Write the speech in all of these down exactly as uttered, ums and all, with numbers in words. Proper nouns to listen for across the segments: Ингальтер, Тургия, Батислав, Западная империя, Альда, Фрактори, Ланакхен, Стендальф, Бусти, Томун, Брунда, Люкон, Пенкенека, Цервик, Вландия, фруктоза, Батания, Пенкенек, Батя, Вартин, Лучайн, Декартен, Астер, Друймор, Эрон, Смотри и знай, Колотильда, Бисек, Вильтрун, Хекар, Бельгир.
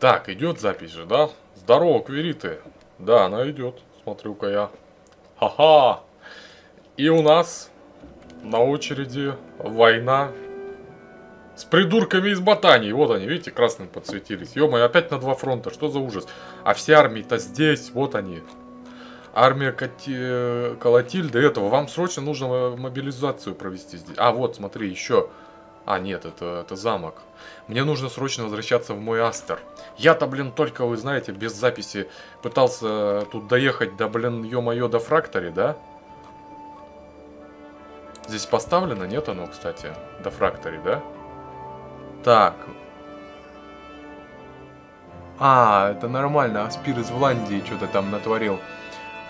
Так, идет запись же, да? Здорово, квириты. Да, она идет, смотрю-ка я. Ха-ха! И у нас на очереди война с придурками из Батании. Вот они, видите, красным подсветились. Ё-моё, опять на два фронта, что за ужас? А все армии-то здесь, вот они. Армия Коти... Колотильда этого. Вам срочно нужно мобилизацию провести здесь. А, вот, смотри, еще... А, нет, это, это замок. Мне нужно срочно возвращаться в мой Астер. Я-то, блин, только, вы знаете, без записи пытался тут доехать до, блин, ё-моё, до Фрактори, да? Здесь поставлено, нет оно, кстати, до Фрактори, да? Так. А, это нормально, Аспир из Вландии что-то там натворил.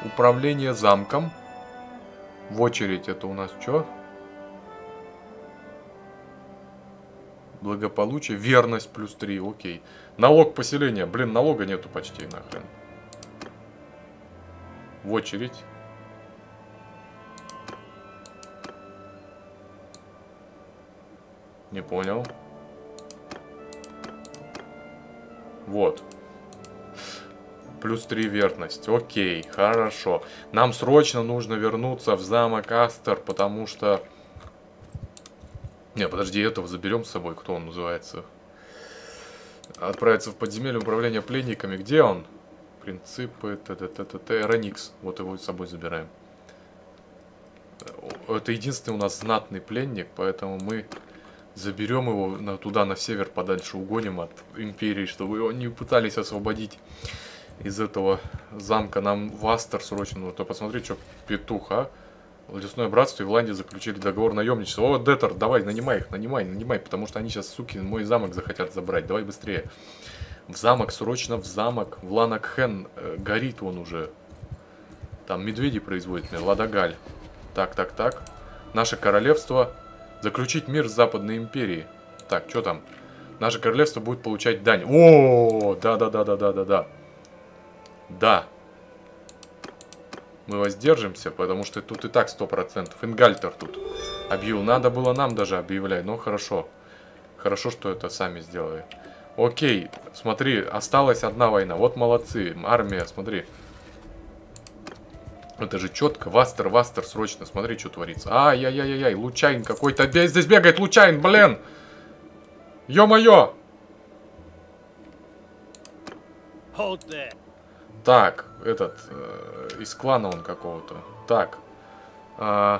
Управление замком. В очередь это у нас что? Благополучие, верность плюс три, окей. Налог поселения, блин, налога нету почти, нахрен. В очередь. Не понял. Вот. Плюс три верность, окей, хорошо. Нам срочно нужно вернуться в замок Астер, потому что... Не, подожди, этого заберем с собой, кто он называется. Отправиться в подземелье управления пленниками. Где он? Принципы, т-т-т-т-т, Роникс. Вот его с собой забираем. Это единственный у нас знатный пленник, поэтому мы заберем его туда, на север, подальше угоним от империи, чтобы его не пытались освободить из этого замка. Нам в Астер срочно нужно. Посмотри, что петух, а? Лесное братство и Вландия заключили договор наемничества. О, Детер, давай, нанимай их, нанимай, нанимай, потому что они сейчас, суки, мой замок захотят забрать. Давай быстрее. В замок, срочно в замок. В Ланакхен э, горит он уже. Там медведи производят мир. Ладогаль. Так, так, так. Наше королевство. Заключить мир с Западной империей. Так, что там? Наше королевство будет получать дань. О, да-да-да-да-да-да-да. Да. Мы воздержимся, потому что тут и так сто процентов. Ингальтер тут объявил. Надо было нам даже объявлять, но хорошо. Хорошо, что это сами сделали. Окей, смотри, осталась одна война. Вот молодцы, армия, смотри. Это же четко. Вастер, Вастер, срочно, смотри, что творится. Ай-яй-яй-яй, Лучайн какой-то. Здесь бегает Лучайн, блин! Ё-моё! Так, этот, э, из клана он какого-то. Так. Э,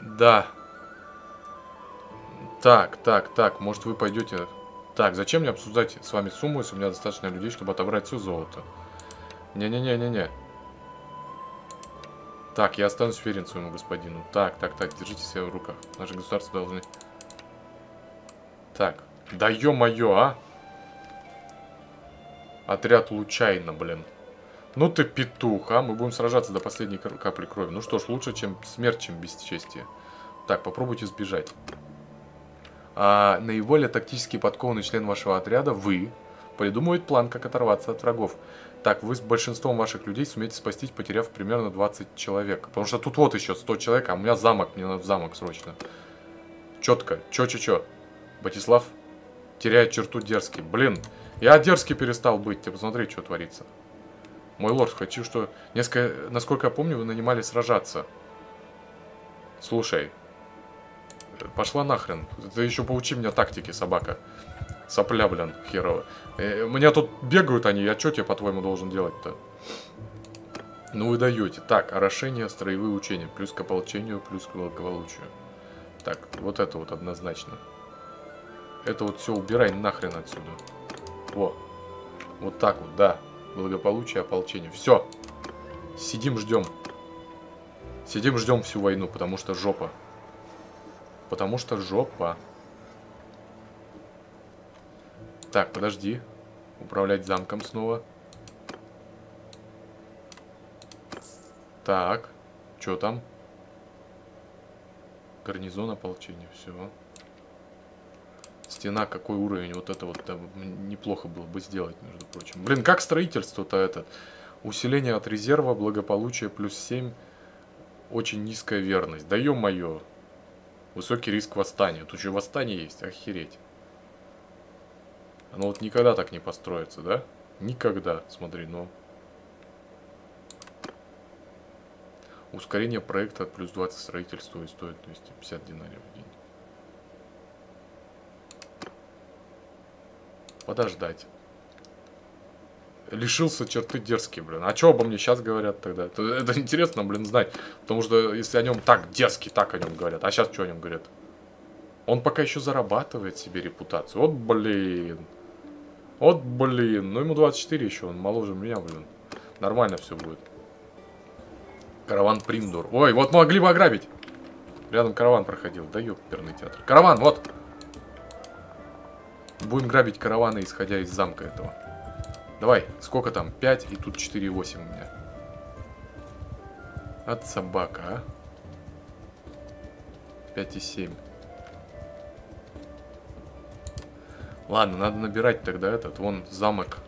да. Так, так, так, может вы пойдете... Так, зачем мне обсуждать с вами сумму, если у меня достаточно людей, чтобы отобрать все золото? Не-не-не-не-не. Так, я останусь верен своему господину. Так, так, так, держите себя в руках. Наши государства должны... Так, да ё-моё, а! Отряд Лучайна, блин. Ну ты петух, а? Мы будем сражаться до последней капли крови. Ну что ж, лучше, чем смерть, чем бесчестие. Так, попробуйте сбежать. А, наиболее тактически подкованный член вашего отряда, вы, придумывает план, как оторваться от врагов. Так, вы с большинством ваших людей сумеете спастись, потеряв примерно двадцать человек. Потому что тут вот еще сто человек, а у меня замок, мне надо в замок срочно. Четко, чё-чё-чё. Батислав теряет черту дерзкий. Блин. Я дерзкий перестал быть, ты посмотри, что творится. Мой лорд, хочу, что... Несколько... Насколько я помню, вы нанимали сражаться. Слушай. Пошла нахрен. Ты еще поучи меня тактике, собака. Сопля, блин, херова. Э, меня тут бегают они, я что тебе, по-твоему, должен делать-то? Ну вы даете. Так, орошение, строевые учения. Плюс к ополчению, плюс к благополучию. Так, вот это вот однозначно. Это вот все убирай нахрен отсюда. Во. Вот так вот, да. Благополучие, ополчение. Все. Сидим, ждем. Сидим, ждем всю войну, потому что жопа. Потому что жопа. Так, подожди. Управлять замком снова. Так. Что там? Гарнизон, ополчение. Все. Стена, какой уровень, вот это вот да, неплохо было бы сделать, между прочим. Блин, как строительство-то этот? Усиление от резерва, благополучие плюс семь, очень низкая верность. Да ё-моё, высокий риск восстания. Тут еще восстание есть, охереть. Оно вот никогда так не построится, да? Никогда. Смотри, ну. Ускорение проекта от плюс двадцать строительству и стоит двести пятьдесят динариев в день. Подождать. Лишился черты дерзкий, блин. А что обо мне сейчас говорят тогда? Это, это интересно, блин, знать. Потому что если о нем так дерзкий, так о нем говорят. А сейчас что о нем говорят? Он пока еще зарабатывает себе репутацию. Вот, блин. Вот, блин. Ну, ему двадцать четыре еще, он моложе меня, блин. Нормально все будет. Караван Приндур. Ой, вот могли бы ограбить. Рядом караван проходил. Да ёперный театр. Караван, вот. Будем грабить караваны, исходя из замка этого. Давай, сколько там? пять и тут четыре и восемь у меня. От собака, а? пять и семь. Ладно, надо набирать тогда этот. Вон замок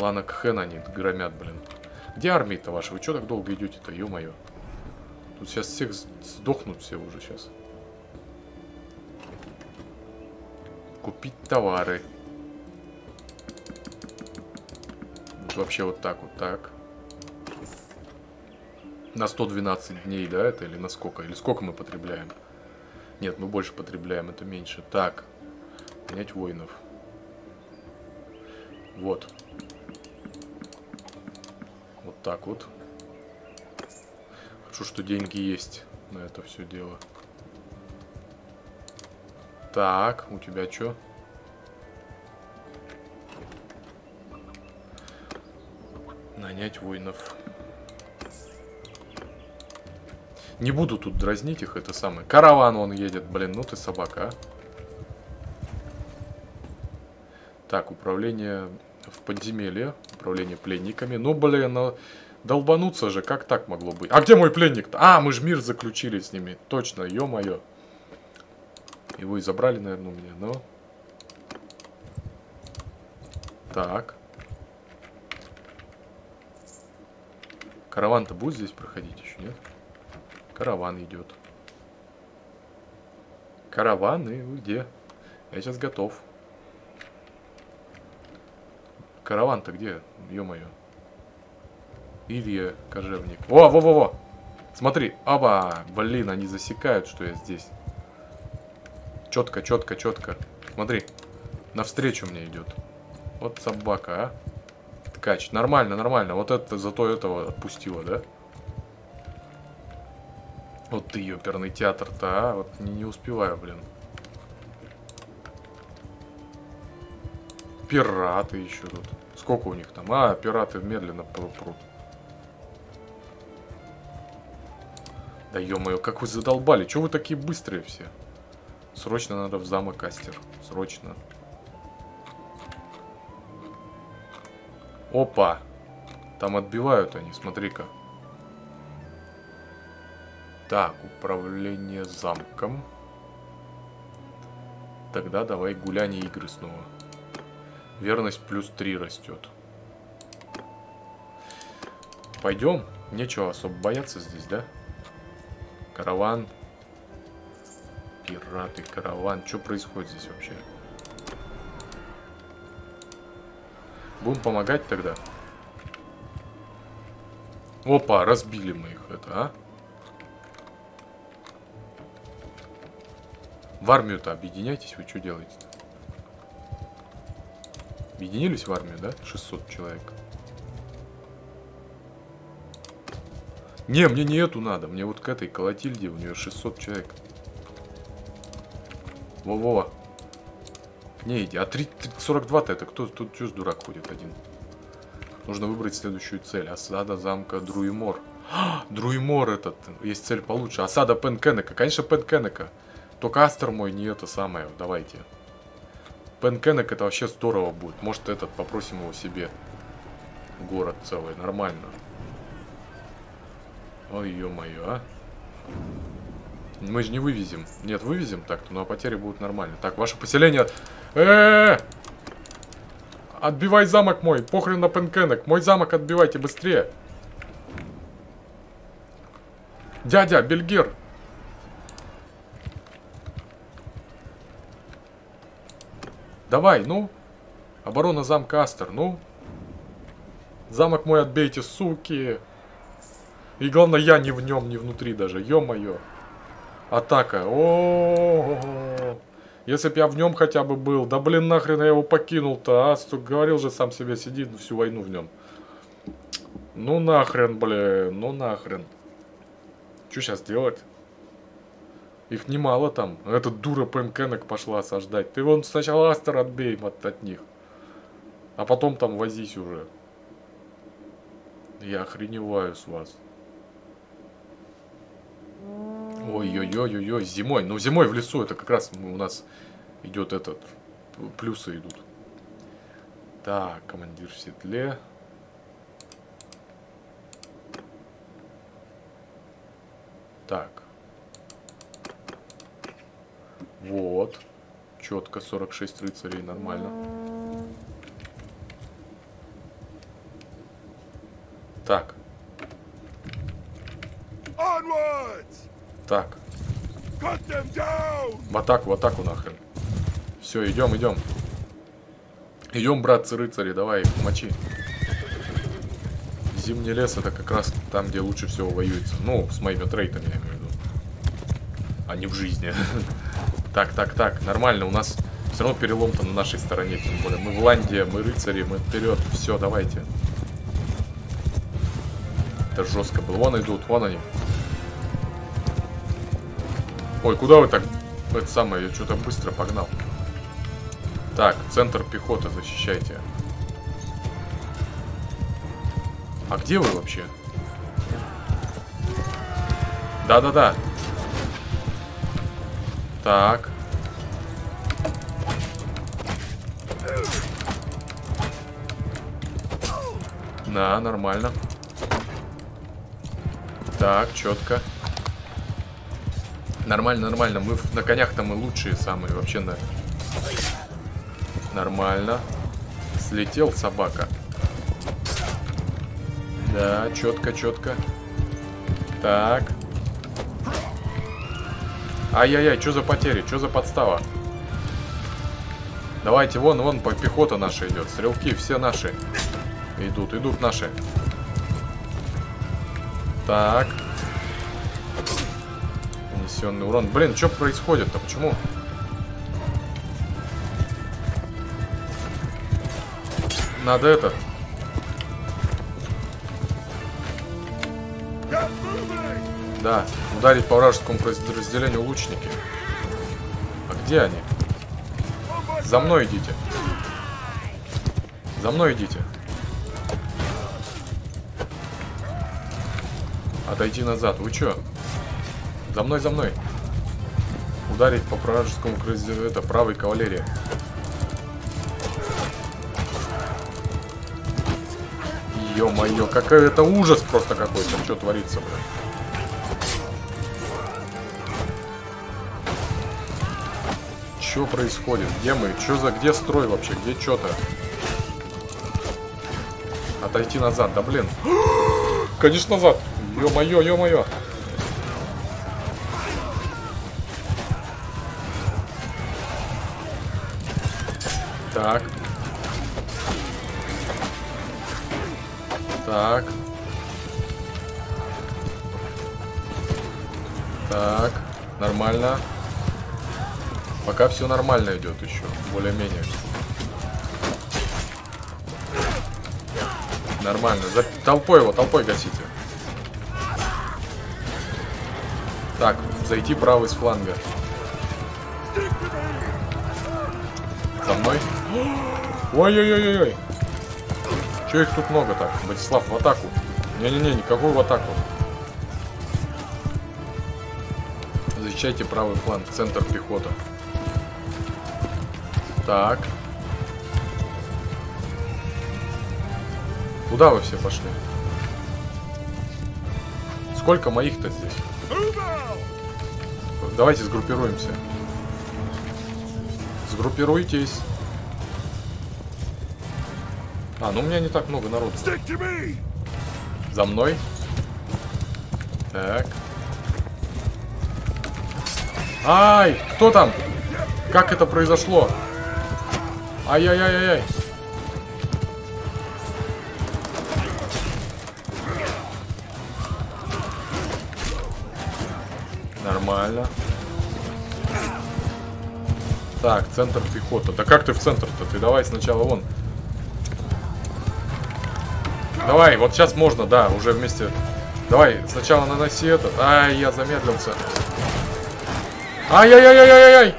Ланакхен они громят, блин. Где армия-то ваша? Вы чё так долго идете-то, ё-моё? Тут сейчас всех сдохнут все уже сейчас. Купить товары. Тут вообще вот так вот так. На сто двенадцать дней, да, это или на сколько? Или сколько мы потребляем? Нет, мы больше потребляем, это меньше. Так. Принять воинов. Вот. Вот так вот. Хорошо, что деньги есть на это все дело. Так, у тебя что? Нанять воинов. Не буду тут дразнить их, это самое. Караван он едет, блин, ну ты собака, а. Так, управление в подземелье. Управление пленниками. Ну, блин, долбануться же, как так могло быть? А где мой пленник-то? А, мы же мир заключили с ними. Точно, ё-моё. Его и забрали, наверное, у меня, но... Так. Караван-то будет здесь проходить еще, нет? Караван идет. Караван, и вы где? Я сейчас готов. Караван-то где? Ё-моё. Илья, кожевник. О, во-во-во! Смотри, оба! Блин, они засекают, что я здесь. Четко, четко, четко. Смотри, навстречу мне идет. Вот собака, а. Ткач. Нормально, нормально. Вот это зато этого отпустило, да? Вот ты, ёперный театр-то, а. Вот не, не успеваю, блин. Пираты еще тут. Сколько у них там? А, пираты медленно прут. Да ё-моё, как вы задолбали. Чего вы такие быстрые все? Срочно надо в замок Астер. Срочно. Опа. Там отбивают они, смотри-ка. Так, управление замком. Тогда давай гуляние игры снова. Верность плюс три растет. Пойдем. Нечего особо бояться здесь, да? Караван. Пираты, караван. Что происходит здесь вообще? Будем помогать тогда. Опа, разбили мы их это, а? В армию-то объединяйтесь, вы что делаете-то? Объединились в армию, да? шестьсот человек. Не, мне не эту надо. Мне вот к этой Колотильде, у нее шестьсот человек. Во-во-во. Не иди. А сорок два-то это кто? Тут чушь дурак ходит один. Нужно выбрать следующую цель. Осада замка Друймор. А, Друймор этот. Есть цель получше. Осада Пенкенека. Конечно, Пенкенека. Только Астер мой не это самое. Давайте. Пенкенек это вообще здорово будет. Может, этот попросим его себе. Город целый, нормально. Ой, ё-моё, а. Мы же не вывезем. Нет, вывезем так-то, но потери будут нормально. Так, ваше поселение... Э-э-э! Отбивай замок мой! Похрен на Пенкенек! Мой замок отбивайте быстрее! Дядя, Бельгир! Давай, ну. Оборона замка Астер. Ну. Замок мой отбейте, суки. И главное, я не в нем, не внутри даже. Ё-моё. Атака. О-о-о-о. Если б я в нем хотя бы был. Да блин, нахрен я его покинул-то, а? Сука, говорил же, сам себе сидит всю войну в нем. Ну нахрен, блин. Ну нахрен. Что сейчас делать? Их немало там. Эта дура Пенкенека пошла осаждать. Ты вон сначала Астер отбей от, от них. А потом там возись уже. Я охреневаю с вас. Ой-ой-ой-ой-ой, зимой. Ну, зимой в лесу это как раз у нас идет этот. Плюсы идут. Так, командир в седле. Так. Вот. Четко, сорок шесть рыцарей, нормально. Так. Так. В атаку, в атаку нахрен. Все, идем, идем. Идем, братцы рыцари, давай, мочи. Зимний лес это как раз там, где лучше всего воюется. Ну, с моими трейтами, я имею в виду. А не в жизни. Так, так, так, нормально, у нас все равно перелом-то на нашей стороне, тем более. Мы Вландия, мы рыцари, мы вперед, все, давайте. Это жестко было. Вон идут, вон они. Ой, куда вы так? Это самое, я что-то быстро погнал. Так, центр пехоты защищайте. А где вы вообще? Да-да-да. Так. Да, нормально. Так, четко. Нормально, нормально. Мы на конях-то мы лучшие самые. Вообще на... Нормально. Слетел собака. Да, четко, четко. Так. Ай-яй-яй, что за потери? Что за подстава? Давайте, вон, вон, пехота наша идет. Стрелки все наши. Идут, идут наши. Так. Нанесенный урон. Блин, что происходит-то? Почему? Надо этот. Да, ударить по вражескому подразделению лучники. А где они? За мной идите. За мной идите. Отойти назад. Вы чё? За мной, за мной. Ударить по вражескому подразделению. Это правой кавалерии. Ё-моё, какой это ужас просто какой-то. Что творится, блядь? Что происходит? Где мы? Что за... Где строй вообще? Где что-то? Отойти назад. Да блин. Конечно назад. Ё-моё, ё-моё. Так. Так. Так. Нормально. Пока все нормально идет еще, более-менее. Нормально. За... Толпой его, толпой гасите. Так, зайти правый с фланга. За мной. Ой-ой-ой-ой-ой. Че их тут много так? Батислав, в атаку. Не-не-не, никакую в атаку. Защищайте правый фланг, центр пехота. Так. Куда вы все пошли? Сколько моих-то здесь? Давайте сгруппируемся. Сгруппируйтесь. А, ну у меня не так много народу. За мной. Так. Ай, кто там? Как это произошло? Ай-яй-яй-яй-яй. Нормально. Так, центр пехота. Да как ты в центр-то? Ты давай сначала вон. Давай, вот сейчас можно, да, уже вместе. Давай, сначала наноси это. Ай, я замедлился. Ай-яй-яй-яй-яй-яй!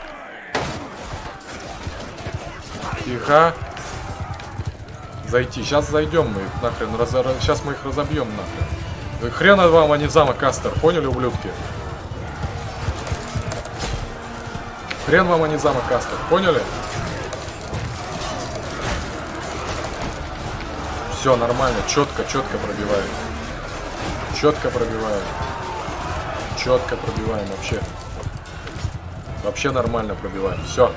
Тихо. Зайти. Сейчас зайдем мы их нахрен. Раз... Сейчас мы их разобьем нахрен. Хрена вам, а не замок Астер. Поняли, ублюдки? Хрен вам, а не замок Астер. Поняли? Все, нормально. Четко, четко пробиваем. Четко пробиваем. Четко пробиваем вообще. Вообще нормально пробиваем. Все.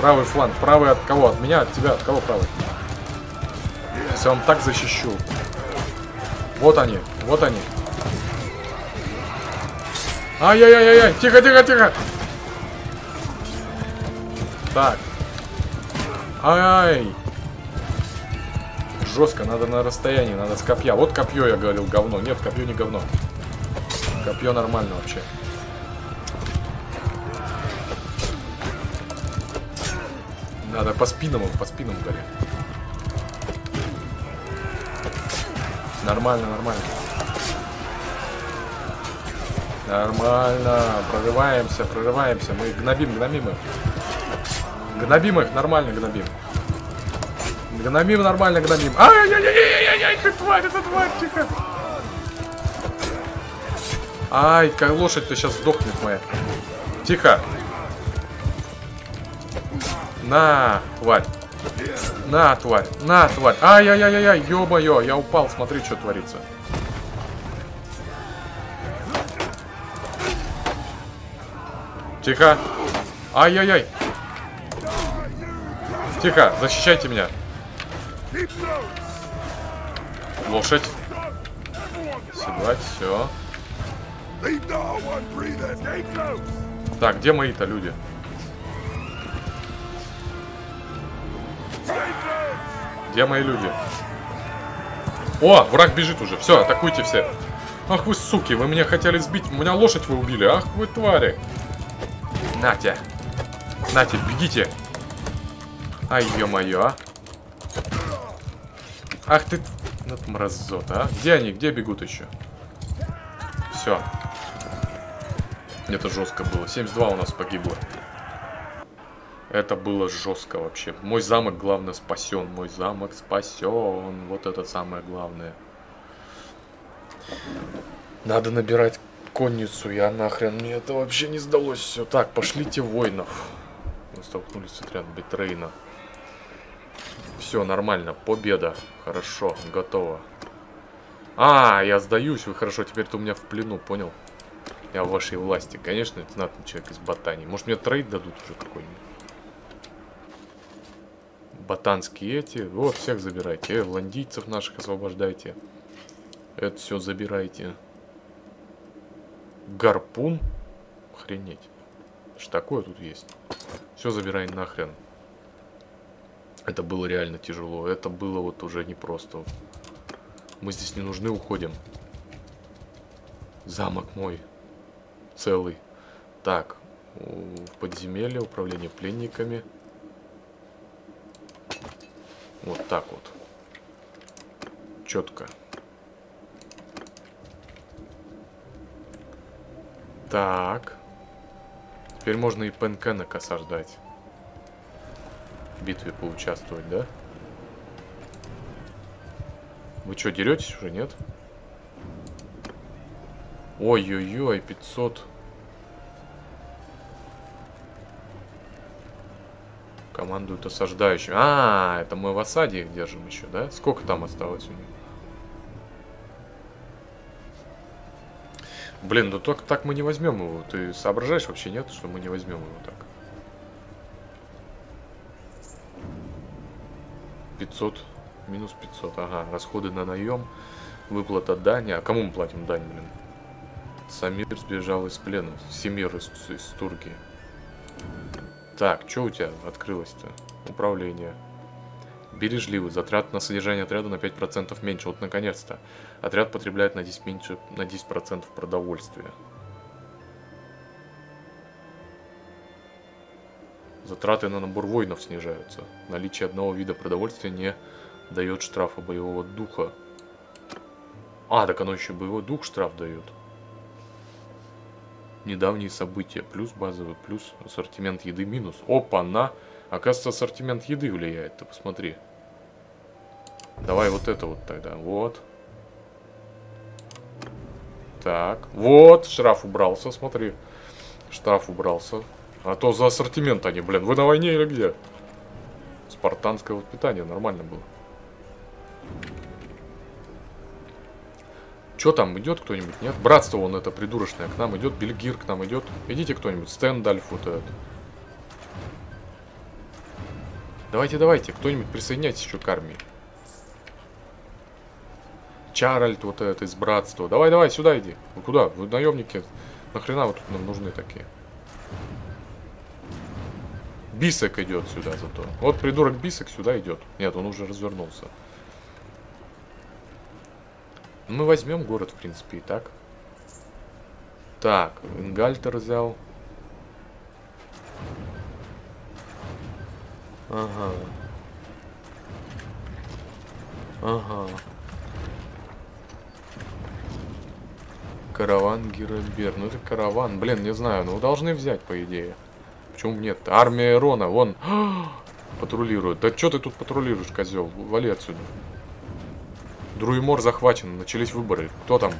Правый фланг. Правый от кого? От меня? От тебя? От кого правый? Все, он так защищу. Вот они. Вот они. Ай-яй-яй-яй-яй. Тихо-тихо-тихо. Так. Ай-ай. Жестко. Надо на расстоянии. Надо с копья. Вот копье, я говорил, говно. Нет, копье не говно. Копье нормально вообще. Надо по спинам, по спинам горит. Нормально, нормально. Нормально. Прорываемся, прорываемся. Мы гнобим, гнобим их. Гнобим их, нормально гнобим. Гнобим, нормально гнобим. Ай-яй-яй-яй-яй-яй, ты тварь, это тварь, тихо. Ай, как лошадь-то сейчас сдохнет моя. Тихо. На, тварь. На, тварь. На, тварь. Ай-яй-яй-яй-яй. Ё-моё, я упал. Смотри, что творится. Тихо. Ай-яй-яй. Тихо, защищайте меня. Лошадь. Седлать, все. Так, где мои-то люди? Где мои люди? О, враг бежит уже. Все, атакуйте все. Ах вы, суки, вы меня хотели сбить. У меня лошадь вы убили. Ах вы, твари. Натя. Натя, бегите. Ай, ё-моё. Ах ты... Вот мразота, а. Где они? Где бегут еще? Все. Это жестко было. семьдесят два у нас погибло. Это было жестко вообще. Мой замок, главное, спасен. Мой замок спасен. Вот это самое главное. Надо набирать конницу. Я нахрен. Мне это вообще не сдалось. Все так, пошлите воинов. Мы столкнулись с отрядом Битрейна. Все, нормально. Победа. Хорошо, готово. А, я сдаюсь. Вы хорошо, теперь ты у меня в плену, понял? Я в вашей власти. Конечно, это знатный человек из Батании. Может, мне трейд дадут уже какой-нибудь? Ботанские эти. О, всех забирайте. Э, ландийцев наших освобождайте. Это все забирайте. Гарпун. Охренеть. Что такое тут есть? Все забирай нахрен. Это было реально тяжело. Это было вот уже непросто. Мы здесь не нужны, уходим. Замок мой. Целый. Так. В подземелье. Управление пленниками. Вот так вот. Четко. Так. Теперь можно и Пенкенека осаждать. В битве поучаствовать, да? Вы что, деретесь уже, нет? Ой-ой-ой, пятьсот. Командуют осаждающим. А, это мы в осаде их держим еще, да? Сколько там осталось у них? Блин, ну только так мы не возьмем его. Ты соображаешь вообще, нет, что мы не возьмем его так? пятьсот. Минус пятьсот. Ага, расходы на наем. Выплата дани. А кому мы платим дань, блин? Самир сбежал из плена. Самир из, из Тургии. Так, что у тебя открылось-то? Управление. Бережливый. Затрат на содержание отряда на пять процентов меньше. Вот наконец-то. Отряд потребляет на десять процентов меньше, на десять процентов продовольствия. Затраты на набор воинов снижаются. Наличие одного вида продовольствия не дает штрафа боевого духа. А, так оно еще боевой дух штраф дает. Недавние события. Плюс базовый, плюс ассортимент еды минус. Опа-на! Оказывается, ассортимент еды влияет. Ты посмотри. Давай вот это вот тогда. Вот. Так. Вот. Штраф убрался, смотри. Штраф убрался. А то за ассортимент они, блин. Вы на войне или где? Спартанское воспитание. Нормально было. Че там, идет кто-нибудь? Нет? Братство вон это придурочное. К нам идет. Бельгир к нам идет. Идите кто-нибудь. Стендальф вот этот. Давайте, давайте. Кто-нибудь присоединяйтесь еще к армии. Чарльт вот этот из братства. Давай, давай, сюда иди. Вы куда? Вы наемники. Нахрена вы тут нам нужны такие? Бисек идет сюда зато. Вот придурок Бисек сюда идет. Нет, он уже развернулся. Мы возьмем город, в принципе, и так. Так, Ингальтер взял. Ага. Ага. Караван Геребер. Ну это караван. Блин, не знаю, но вы должны взять, по идее. Почему нет? Армия Эрона, вон. Патрулирует. Да что ты тут патрулируешь, козел? Вали отсюда. Друймор захвачен. Начались выборы. Кто там?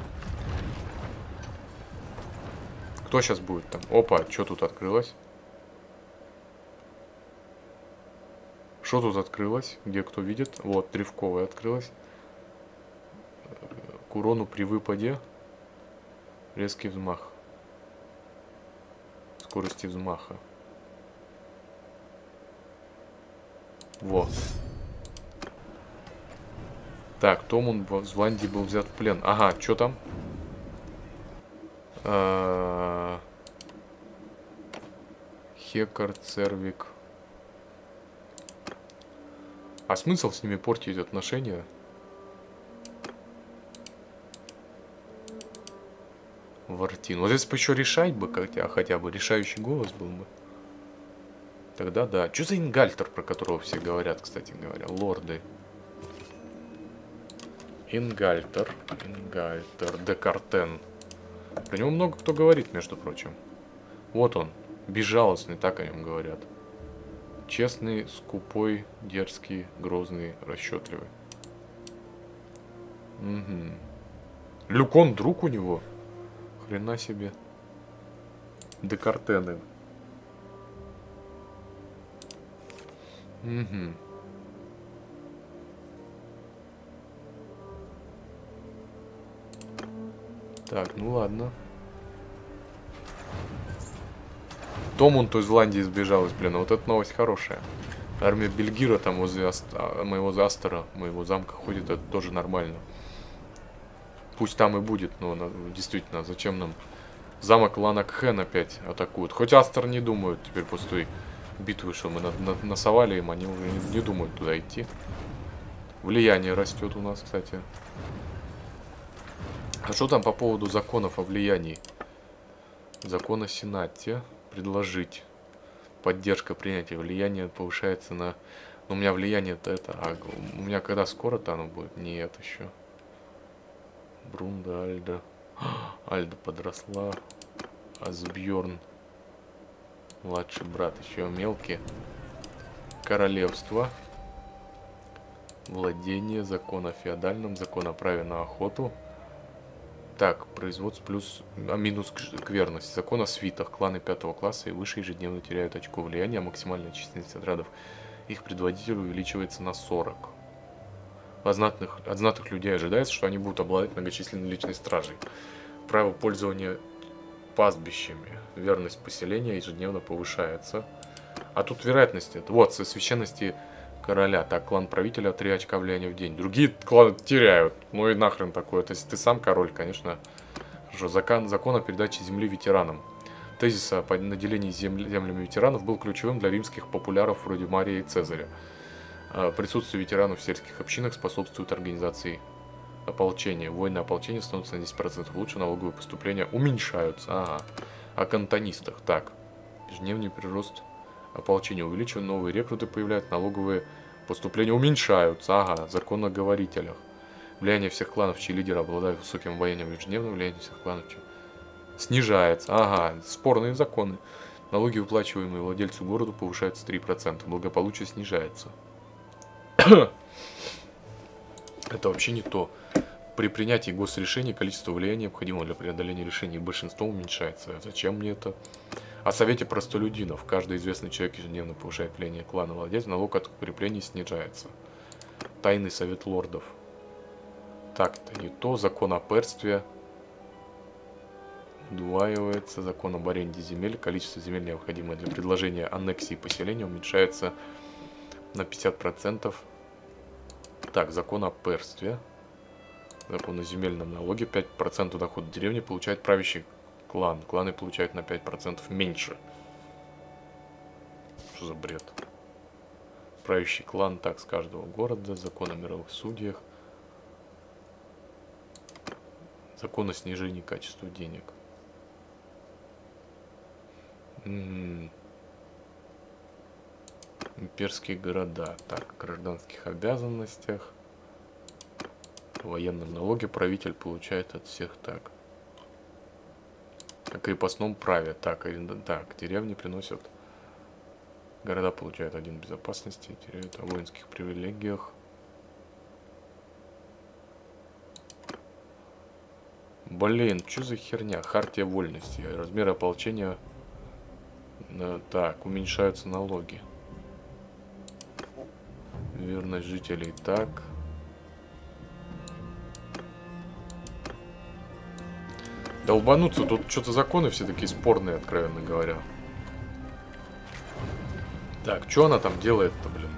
Кто сейчас будет там? Опа, что тут открылось? Что тут открылось? Где кто видит? Вот, древковая открылась. К урону при выпаде. Резкий взмах. Скорости взмаха. Вот. Так, Томун в Вландии был взят в плен. Ага, что там? А... Хекар, Цервик. А смысл с ними портить отношения? Вартин. Вот здесь бы еще решать бы, хотя, хотя бы решающий голос был бы. Тогда да. Что за Ингальтер, про которого все говорят, кстати говоря? Лорды. Ингальтер, Ингальтер, Декартен. Про него много кто говорит, между прочим. Вот он, безжалостный, так о нем говорят. Честный, скупой, дерзкий, грозный, расчетливый. Угу. Люкон друг у него. Хрена себе. Декартены. Угу. Так, ну ладно. Томун то из Вландии сбежал из плена. Вот эта новость хорошая. Армия Бельгира там возле Аст... моего Астера, моего замка ходит. Это тоже нормально. Пусть там и будет, но действительно, зачем нам замок Ланакхен опять атакуют? Хоть Астер не думают теперь после той битвы, что мы на на насовали им, они уже не, не думают туда идти. Влияние растет у нас, кстати. А что там по поводу законов о влиянии? Закон о Сенате. Предложить. Поддержка принятия. Влияние повышается на... Ну, у меня влияние-то это... А у меня когда скоро-то оно будет? Нет, еще. Брунда, Альда. Альда подросла. Асбьерн. Младший брат. Еще мелкий. Королевство. Владение. Закон о феодальном. Закон о праве на охоту. Так, производство плюс, а, минус к верности. Закон о свитах. Кланы пятого класса и выше ежедневно теряют очко влияния. Максимальная численность отрядов их предводителя увеличивается на сорок. От знатных, от знатных людей ожидается, что они будут обладать многочисленной личной стражей. Право пользования пастбищами. Верность поселения ежедневно повышается. А тут вероятность. Это. Вот, со священности короля. Так, клан правителя три очка влияния в день. Другие кланы теряют. Ну и нахрен такое. То есть ты сам король, конечно. Хорошо. Закон, закон о передаче земли ветеранам. Тезис о наделении земли, землями ветеранов был ключевым для римских популяров вроде Мария и Цезаря. Присутствие ветеранов в сельских общинах способствует организации ополчения. Войны ополчения становятся на десять процентов лучше, налоговые поступления уменьшаются. Ага. О кантонистах. Так. Ежедневный прирост ополчение увеличено, новые рекруты появляются, налоговые поступления уменьшаются. Ага, закон о говорителях. Влияние всех кланов, чьи лидеры обладают высоким военным ежедневным, влияние всех кланов чьи... снижается. Ага, спорные законы. Налоги, выплачиваемые владельцу городу, повышаются три процента. Благополучие снижается. Это вообще не то. При принятии госрешений количество влияния, необходимого для преодоления решений, большинством уменьшается. Зачем мне это? О совете простолюдинов. Каждый известный человек ежедневно повышает влияние клана владельца. Налог от укреплений снижается. Тайный совет лордов. Так-то не то. Закон о перстве удваивается. Закон об аренде земель. Количество земель, необходимое для предложения аннексии поселения, уменьшается на пятьдесят процентов. Так, закон о перстве. Закон о земельном налоге. пять процентов дохода деревни получает правящий клан. Кланы получают на пять процентов меньше. Что за бред? Правящий клан, так, с каждого города. Закон о мировых судьях. Закон о снижении качества денег. М-м-м. Имперские города. Так, гражданских обязанностях. В военном налоге правитель получает от всех так. О крепостном праве. Так, аренда, так, деревни приносят. Города получают один безопасности. Теряют о воинских привилегиях. Блин, что за херня? Хартия вольности. Размеры ополчения. Так, уменьшаются налоги. Верность жителей. Так. Долбануться, тут что-то законы все такие спорные, откровенно говоря. Так, что она там делает-то, блин?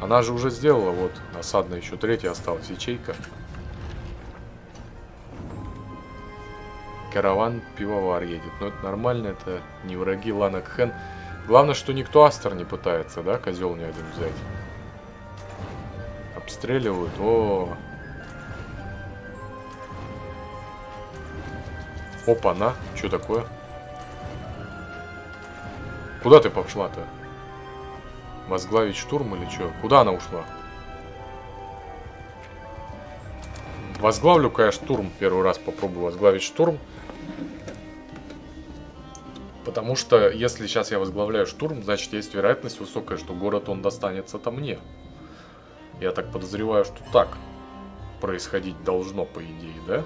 Она же уже сделала, вот, осадная еще третья осталась, ячейка. Караван пивовар едет. Но это нормально, это не враги Ланакхен. Главное, что никто Астер не пытается, да, козел ни один взять. Обстреливают, о. Опа-на, что такое? Куда ты пошла-то? Возглавить штурм или что? Куда она ушла? Возглавлю-ка я штурм. Первый раз попробую возглавить штурм. Потому что если сейчас я возглавляю штурм, значит есть вероятность высокая, что город он достанется-то мне. Я так подозреваю, что так происходить должно, по идее, да?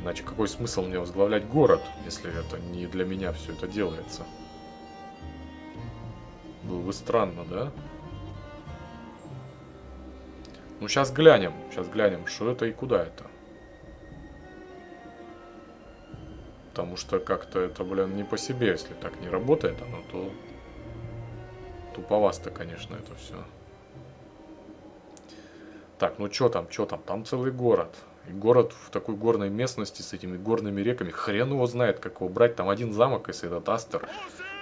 Иначе какой смысл мне возглавлять город, если это не для меня все это делается? Было бы странно, да? Ну, сейчас глянем. Сейчас глянем, что это и куда это. Потому что как-то это, блин, не по себе. Если так не работает оно, то... Туповасто, конечно, это все. Так, ну что там, что там? Там целый город. И город в такой горной местности с этими горными реками. Хрен его знает, как его брать. Там один замок, если этот Астер.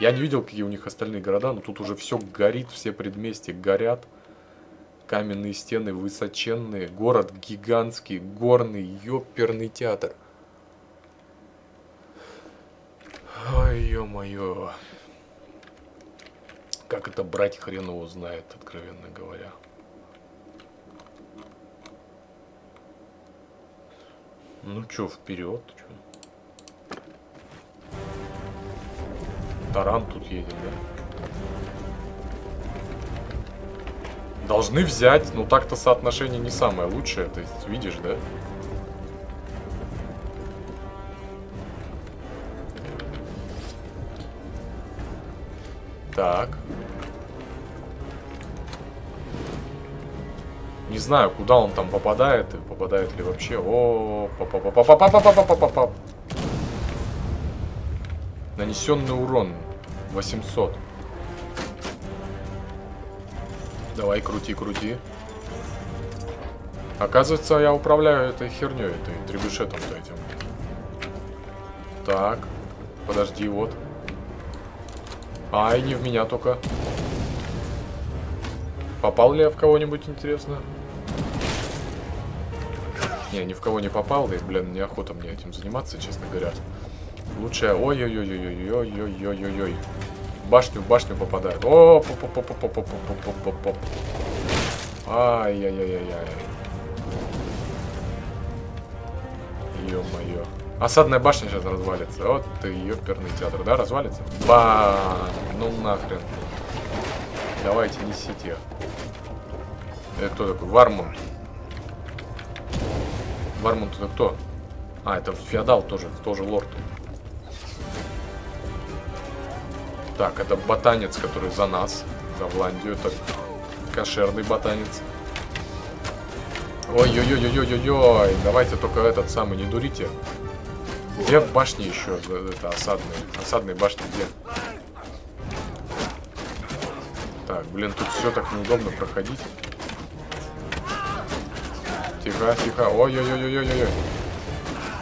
Я не видел, какие у них остальные города, но тут уже все горит, все предместья горят. Каменные стены высоченные. Город гигантский, горный, ёперный театр. Ой, ё-моё. Как это брать, хрен его знает, откровенно говоря. Ну чё, вперед? Чё? Таран тут едет, да? Должны взять, но так-то соотношение не самое лучшее, то есть видишь, да? Так. Не знаю, куда он там попадает и попадает ли вообще. О, папа-папа-папа-папа-папа-папа. Нанесенный урон восемьсот. Давай, крути, крути. Оказывается, я управляю этой херней, этой требюшетом-то этим. Так, подожди, вот. Ай, не в меня только. Попал ли я в кого-нибудь, интересно? Не, ни в кого не попал, и, блин, неохота мне этим заниматься, честно говоря. Лучше... Ой-ой-ой-ой-ой-ой-ой-ой-ой-ой. башню, в башню попадают. О, поп-поп-поп-поп-поп-поп-поп-поп. Ай-яй-яй-яй-яй. Ё-моё. Осадная башня сейчас развалится. Вот ты, ёперный театр, да, развалится? Ба! Ну нахрен. Давайте несите. Это кто такой? Вармун. Вармун-то кто? А, это феодал тоже, тоже лорд. Так, это ботанец, который за нас, за Вландию. Это кошерный ботанец. Ой-ой-ой-ой-ой-ой. Давайте только этот самый, не дурите. Где башни еще? Это осадные. Осадные башни где? Так, блин, тут все так неудобно проходить. Тихо, тихо. Ой-ой-ой-ой-ой-ой.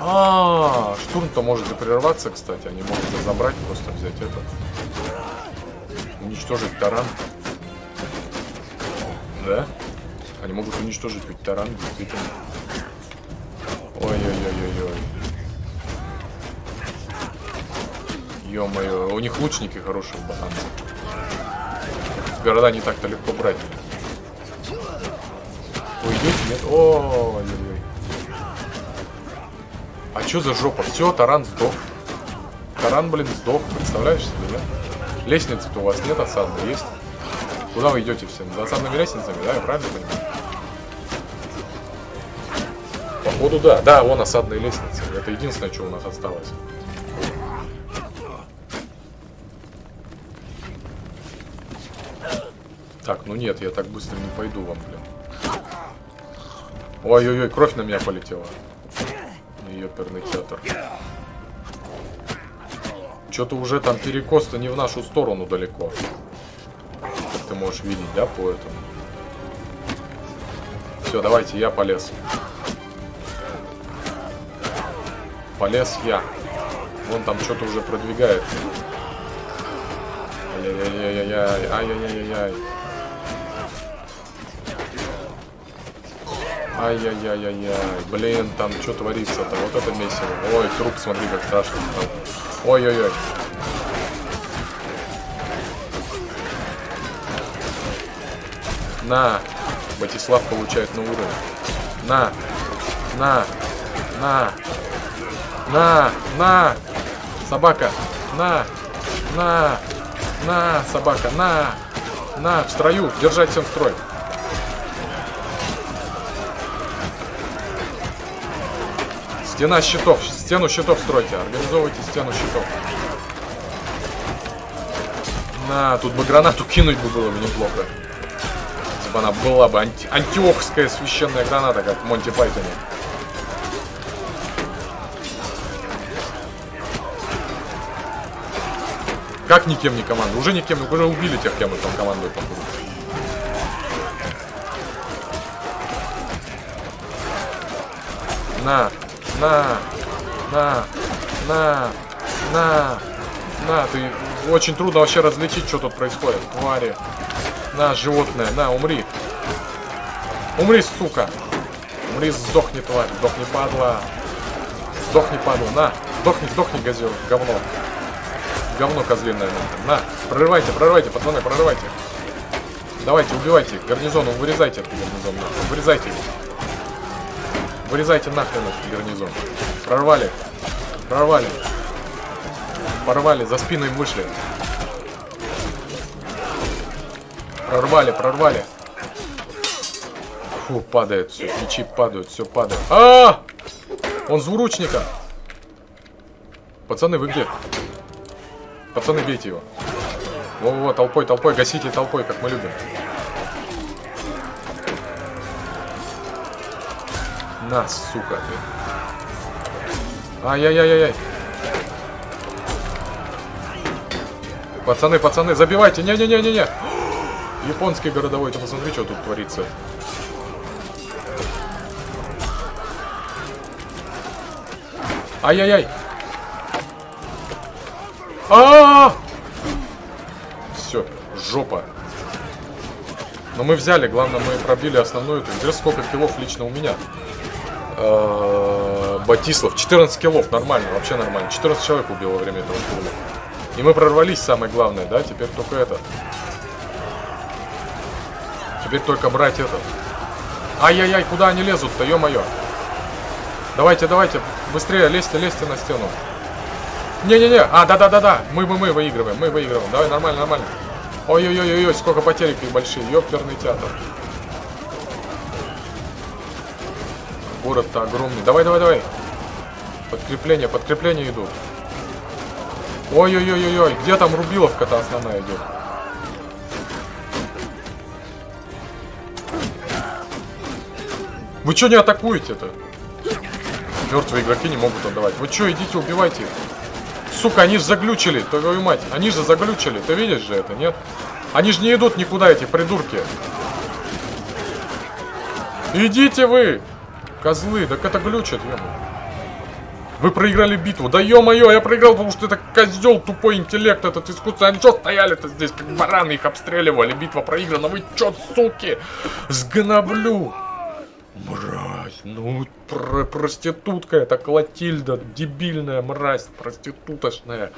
А, штурм-то может и прерваться, кстати. Они могут это забрать, просто взять это. Уничтожить таран. Да? Они могут уничтожить ведь таран, действительно. Ой-ой-ой-ой-ой. Ё-моё, у них лучники хорошие, ботанцы. Города не так-то легко брать. Уйдете? Нет? Ой-ой-ой. А чё за жопа? Все, таран сдох. Таран, блин, сдох. Представляешь себе, да? Лестницы-то у вас нет, осадной есть. Куда вы идете все? За осадными лестницами, да? Я правильно понимаю? Походу, да. Да, вон осадные лестницы. Это единственное, что у нас осталось. Так, ну нет, я так быстро не пойду вам, блин. Ой-ой-ой, кровь на меня полетела. Ёперный театр. Что-то уже там перекос-то не в нашу сторону далеко. Как ты можешь видеть, да, по этому? Все, давайте, я полез. Полез я. Вон там что-то уже продвигается. Ай-яй-яй-яй-яй. Ай-яй-яй-яй-яй. Ай-яй-яй-яй-яй. Блин, там что творится-то? Вот это месиво. Ой, труп, смотри, как страшно. Ой-ой-ой. На. Батислав получает на уровень. На. На. На. На. На. Собака. На. На. На. Собака. На. На. В строю. Держать всем строй. Стена щитов. Стену щитов стройте. Организовывайте стену щитов. На, тут бы гранату кинуть бы было бы неплохо. Если бы она была бы анти антиохская священная граната, как в Монти Пайтоне. Как никем не команду? Уже никем, уже убили тех, кем мы там командой побудем. На. На, на, на, на, на, ты очень трудно вообще различить, что тут происходит, твари. На, животное, на, умри. Умри, сука. Умри, сдохни, тварь, сдохни, падла. Сдохни, падла, на, сдохни, сдохни, газел, говно. Говно козлиное, на, прорывайте, прорывайте, пацаны, прорывайте. Давайте, убивайте их, гарнизону, вырезайте этот гарнизон, вырезайте их. Вырезайте нахрен этот гарнизон. Прорвали. Прорвали. Порвали. За спиной вышли. Прорвали, прорвали. Фу, падает все. Мечи падают, все падает. А-а-а! Он звуручника. Пацаны, вы где? Пацаны, бейте его. Во-во-во, толпой, толпой. Гасите толпой, как мы любим. На, сука ты. Ай-яй-яй-яй-яй. Пацаны, пацаны, забивайте. Не-не-не-не-не. Японский городовой, ты посмотри, что тут творится. Ай-яй-яй. А-а-а! Все, жопа. Но мы взяли, главное, мы пробили основную. Здесь сколько килов лично у меня. Батислав, четырнадцать киллов, нормально, вообще нормально. четырнадцать человек убил во время этого штурма. И мы прорвались, самое главное, да? Теперь только это. Теперь только брать этот. Ай-яй-яй, куда они лезут-то, ё-моё. Давайте, давайте, быстрее, лезьте, лезьте на стену. Не-не-не, а, да-да-да-да, мы-мы-мы выигрываем, мы выигрываем. Давай, нормально, нормально. Ой-ой-ой-ой, сколько потерь их большие, ёпперный театр. Город-то огромный. Давай-давай-давай. Подкрепление, подкрепление идут. Ой-ой-ой-ой-ой, где там рубиловка-то основная идет? Вы что не атакуете-то? Мертвые игроки не могут отдавать. Вы что, идите, убивайте их. Сука, они же заглючили, твою мать. Они же заглючили, ты видишь же это, нет? Они же не идут никуда, эти придурки. Идите вы, козлы, так это глючит, ё-моё. Вы проиграли битву. Да ё-моё, я проиграл, потому что это козёл, тупой интеллект, этот искусственный. Они чё стояли-то здесь, как бараны, их обстреливали. Битва проиграна, вы чё, суки? Сгноблю. Мразь, ну пр проститутка это Колотильда, дебильная мразь, проституточная.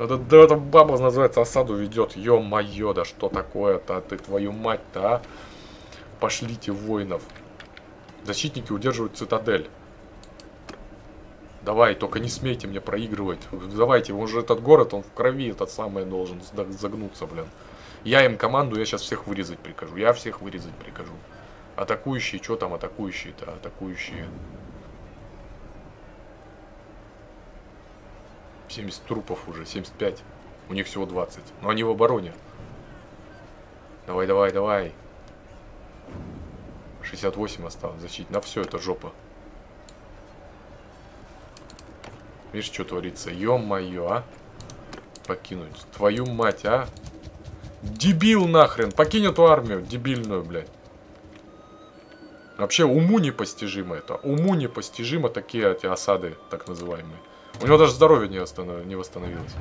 Это, да, эта баба называется осаду ведет. Ё-моё, да что такое-то, ты твою мать-то, а? Пошлите воинов. Защитники удерживают цитадель. Давай, только не смейте мне проигрывать. Давайте, он же этот город, он в крови этот самый должен загнуться, блин. Я им команду, я сейчас всех вырезать прикажу. Я всех вырезать прикажу. Атакующие, что там атакующие-то? Атакующие. семьдесят трупов уже, семьдесят пять. У них всего двадцать. Но они в обороне. Давай, давай, давай. шестьдесят восемь осталось защитить. На все, это жопа. Видишь, что творится? Ё-моё, а? Покинуть. Твою мать, а? Дебил нахрен! Покинь эту армию, дебильную, блядь. Вообще уму непостижимо это. Уму непостижимо такие эти осады, так называемые. У него даже здоровье не, останов... не восстановилось.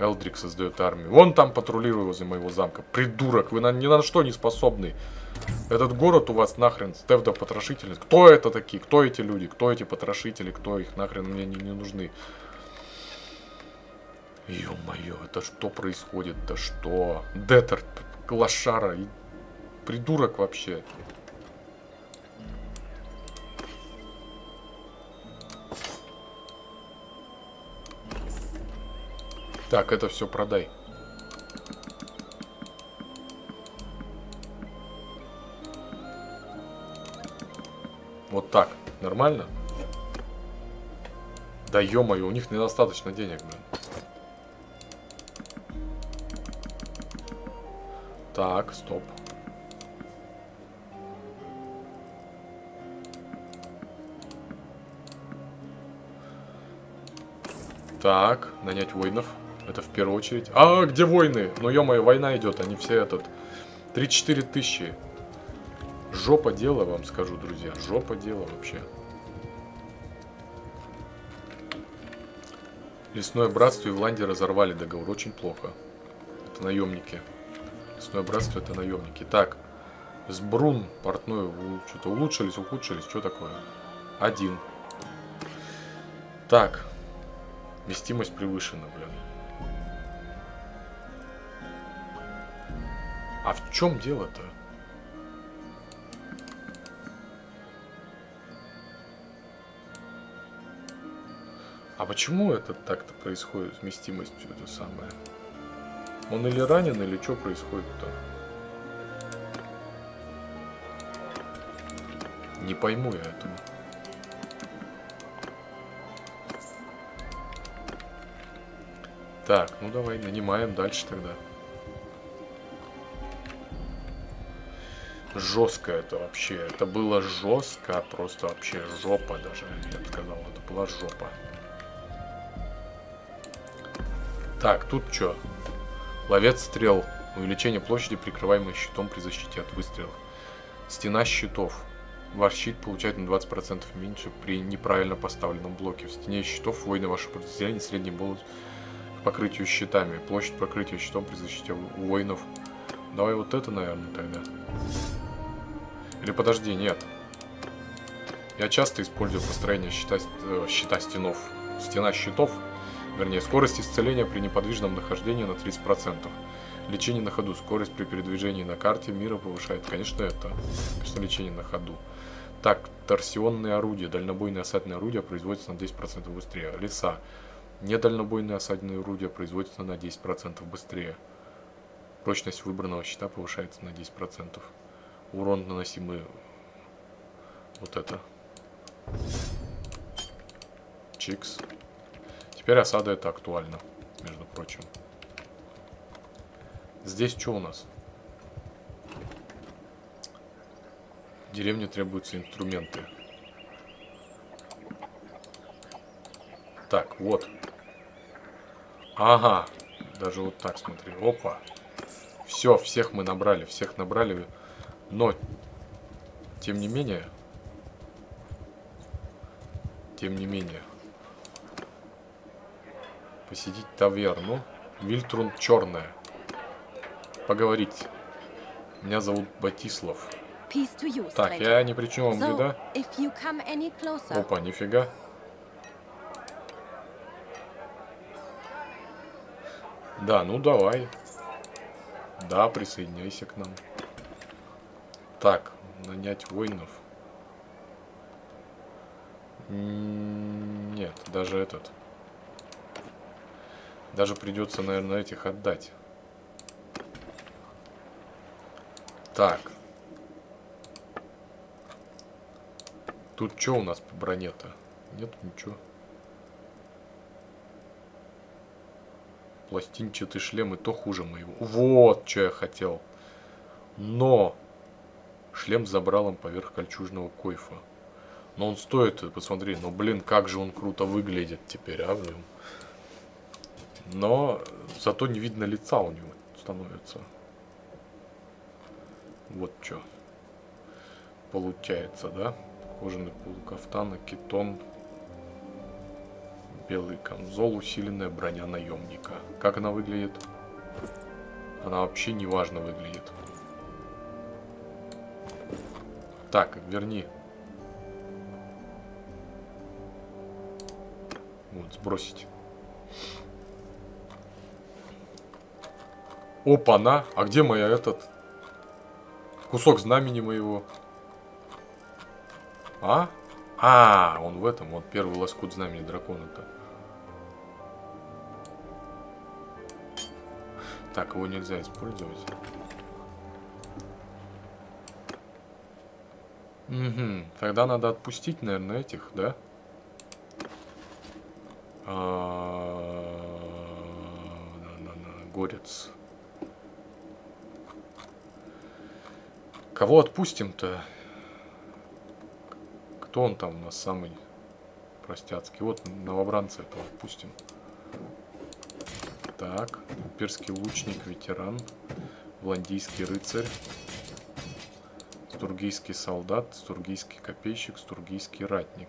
Элдрик создает армию. Вон там патрулирую возле моего замка. Придурок, вы на... ни на что не способны. Этот город у вас нахрен стевдопотрошители. Кто это такие? Кто эти люди? Кто эти потрошители? Кто их нахрен мне не, не нужны? Ё-моё, это что происходит? Да что? Детер, лошара, придурок вообще. Так, это все продай. Вот так. Нормально? Да ё-моё, у них недостаточно денег, блин. Так, стоп. Так, нанять воинов. Это в первую очередь. А, где войны? Ну, ё-моё, война идет. Они все этот... три-четыре тысячи. Жопа дела, вам скажу, друзья. Жопа дела вообще. Лесное братство и Вландия разорвали договор. Очень плохо. Это наемники. Лесное братство это наемники. Так. С Брун портной что-то улучшились, ухудшились. Что такое? Один. Так. Вместимость превышена, блин. А в чем дело-то? А почему это так-то происходит с вместимостью, это самое? Он или ранен, или что происходит-то? Не пойму я этого. Так, ну давай, нанимаем дальше тогда. Жестко это вообще. Это было жестко. Просто вообще жопа даже. Я бы сказал, это была жопа. Так, тут что? Ловец стрел. Увеличение площади, прикрываемой щитом при защите от выстрелов. Стена щитов. Ваш щит получает на двадцать процентов меньше при неправильно поставленном блоке. В стене щитов воины ваше подразделение средний бонус к покрытию щитами. Площадь покрытия щитом при защите воинов. Давай вот это, наверное, тогда. Или подожди, нет. Я часто использую построение щита, э, щита стенов. Стена щитов Вернее, скорость исцеления при неподвижном нахождении на тридцать процентов. Лечение на ходу. Скорость при передвижении на карте мира повышает. Конечно, это. Конечно, лечение на ходу. Так, торсионные орудия. Дальнобойные осадные орудия производятся на десять процентов быстрее. Леса. Недальнобойные осадные орудия производятся на десять процентов быстрее. Прочность выбранного щита повышается на десять процентов. Урон, наносимый... Вот это. Чикс. Теперь осада это актуально, между прочим. Здесь что у нас? В деревне требуются инструменты. Так, вот. Ага. Даже вот так, смотри. Опа. Все, всех мы набрали. Всех набрали. Но, тем не менее... Тем не менее... Посетить таверну. Вильтрун черная. Поговорить. Меня зовут Батислав. Так, я не причиню вам вреда. Опа, нифига. Да, ну давай. Да, присоединяйся к нам. Так, нанять воинов. Нет, даже этот. Даже придется, наверное, этих отдать. Так. Тут что у нас по броне-то? Нет, ничего. Пластинчатый шлем и то хуже моего. Вот, что я хотел. Но! Шлем с забралом поверх кольчужного койфа. Но он стоит, посмотри, ну блин, как же он круто выглядит теперь, а, блин. Но зато не видно лица у него становится. Вот что получается, да? Кожаный полукафтан, китон, белый камзол, усиленная броня наемника. Как она выглядит? Она вообще неважно выглядит. Так, верни. Вот, сбросить. Опа-на! А где моя этот... Кусок знамени моего? А? А, он в этом. Вот первый лоскут знамени дракона-то. Так, его нельзя использовать. Угу. Тогда надо отпустить, наверное, этих, да? Горец. Кого отпустим-то? Кто он там у нас самый простяцкий? Вот новобранца этого отпустим. Так, имперский лучник, ветеран, вландийский рыцарь, стургийский солдат, стургийский копейщик, стургийский ратник.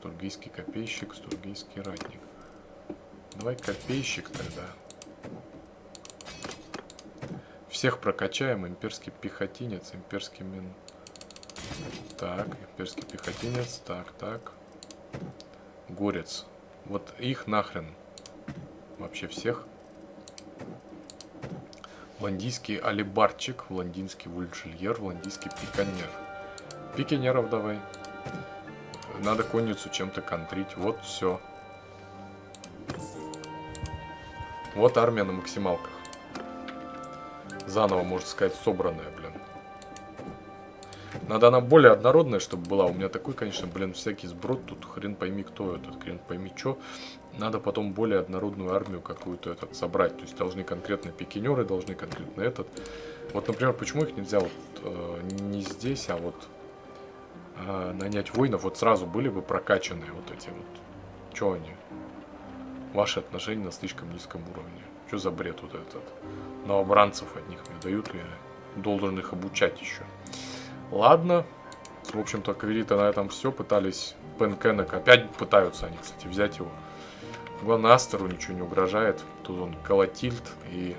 Стургийский копейщик, стургийский ратник. Давай копейщик тогда. Всех прокачаем. Имперский пехотинец, имперский мин... Так, имперский пехотинец, так, так. Горец. Вот их нахрен. Вообще всех. Вландийский алибарчик, вландинский вульшельер, вландийский пиканер. Пикинеров давай. Надо конницу чем-то контрить. Вот все. Вот армия на максималках. Заново, можно сказать, собранная, блин. Надо она более однородная, чтобы была. У меня такой, конечно, блин, всякий сброд. Тут хрен пойми кто этот, хрен пойми что. Надо потом более однородную армию какую-то этот собрать. То есть должны конкретно пикинеры, должны конкретно этот. Вот, например, почему их нельзя вот, э, не здесь, а вот э, нанять воинов. Вот сразу были бы прокачанные вот эти вот. Че они? Ваши отношения на слишком низком уровне. Что за бред вот этот? Новобранцев от них не дают, я должен их обучать еще. Ладно. В общем-то, Каверита на этом все. Пытались Пенкенека. Опять пытаются они, кстати, взять его. Главное, Астеру ничего не угрожает. Тут он Колотильд. И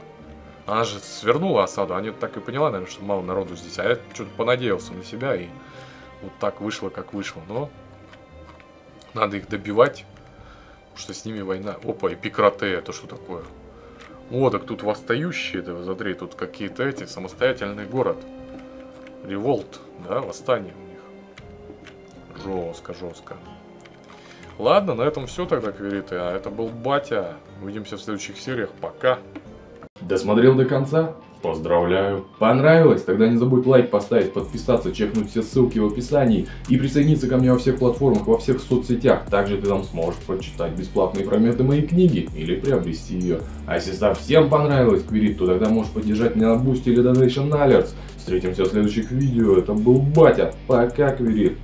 она же свернула осаду. Она так и поняла, наверное, что мало народу здесь. А я что-то понадеялся на себя. И вот так вышло, как вышло. Но Надо их добивать, потому что с ними война. Опа, и пикратея, это что такое? О, так тут восстающие, да, смотри, тут какие-то эти, самостоятельный город. Револт, да, восстание у них. Жестко, жестко. Ладно, на этом все тогда, квириты. А это был Батя. Увидимся в следующих сериях. Пока. Досмотрел до конца? Поздравляю! Понравилось? Тогда не забудь лайк поставить, подписаться, чекнуть все ссылки в описании и присоединиться ко мне во всех платформах, во всех соцсетях. Также ты там сможешь прочитать бесплатные фрагменты моей книги или приобрести ее. А если совсем понравилось квирит, то тогда можешь поддержать меня на Бусти или Donation Alerts. Встретимся в следующих видео. Это был Батя. Пока, квирит!